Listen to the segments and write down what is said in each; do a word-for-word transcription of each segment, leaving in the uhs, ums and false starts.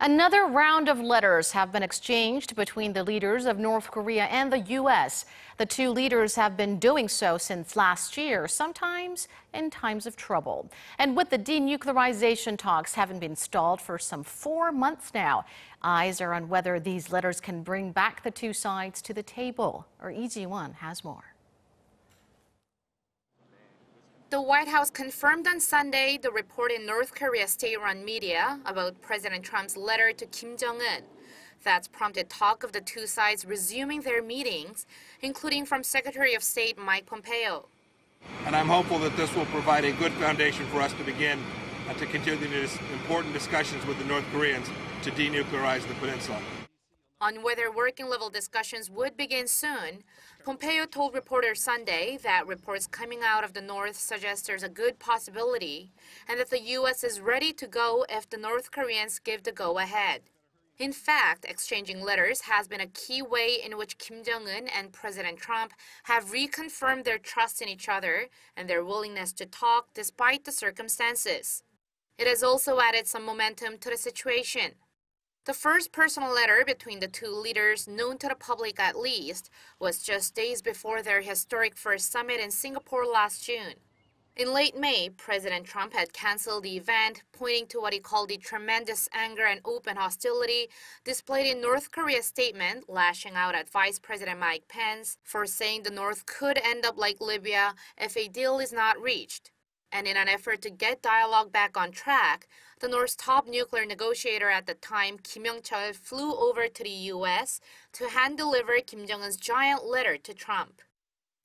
Another round of letters have been exchanged between the leaders of North Korea and the U S The two leaders have been doing so since last year, sometimes in times of trouble. And with the denuclearization talks having been stalled for some four months now, eyes are on whether these letters can bring back the two sides to the table. Or Lee Ji-won has more. The White House confirmed on Sunday the report in North Korea's state-run media about President Trump's letter to Kim Jong-un. That's prompted talk of the two sides resuming their meetings, including from Secretary of State Mike Pompeo. And I'm hopeful that this will provide a good foundation for us to begin uh, to continue these important discussions with the North Koreans to denuclearize the peninsula. On whether working-level discussions would begin soon, Pompeo told reporters Sunday that reports coming out of the North suggest there's a good possibility and that the U S is ready to go if the North Koreans give the go-ahead. In fact, exchanging letters has been a key way in which Kim Jong-un and President Trump have reconfirmed their trust in each other and their willingness to talk despite the circumstances. It has also added some momentum to the situation. The first personal letter between the two leaders, known to the public at least, was just days before their historic first summit in Singapore last June. In late May, President Trump had canceled the event, pointing to what he called the tremendous anger and open hostility displayed in North Korea's statement, lashing out at Vice President Mike Pence for saying the North could end up like Libya if a deal is not reached. And in an effort to get dialogue back on track, the North's top nuclear negotiator at the time, Kim Yong-chol, flew over to the U S to hand-deliver Kim Jong-un's giant letter to Trump.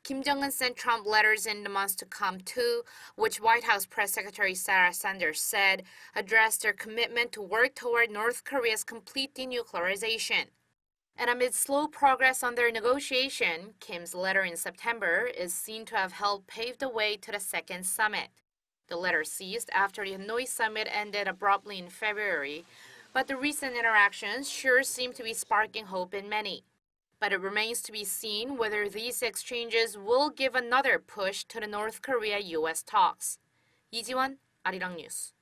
Kim Jong-un sent Trump letters in the months to come too, which White House Press Secretary Sarah Sanders said addressed their commitment to work toward North Korea's complete denuclearization. And amid slow progress on their negotiation, Kim's letter in September is seen to have helped pave the way to the second summit. The letter ceased after the Hanoi summit ended abruptly in February, but the recent interactions sure seem to be sparking hope in many. But it remains to be seen whether these exchanges will give another push to the North Korea U S talks. Lee Ji-won, Arirang News.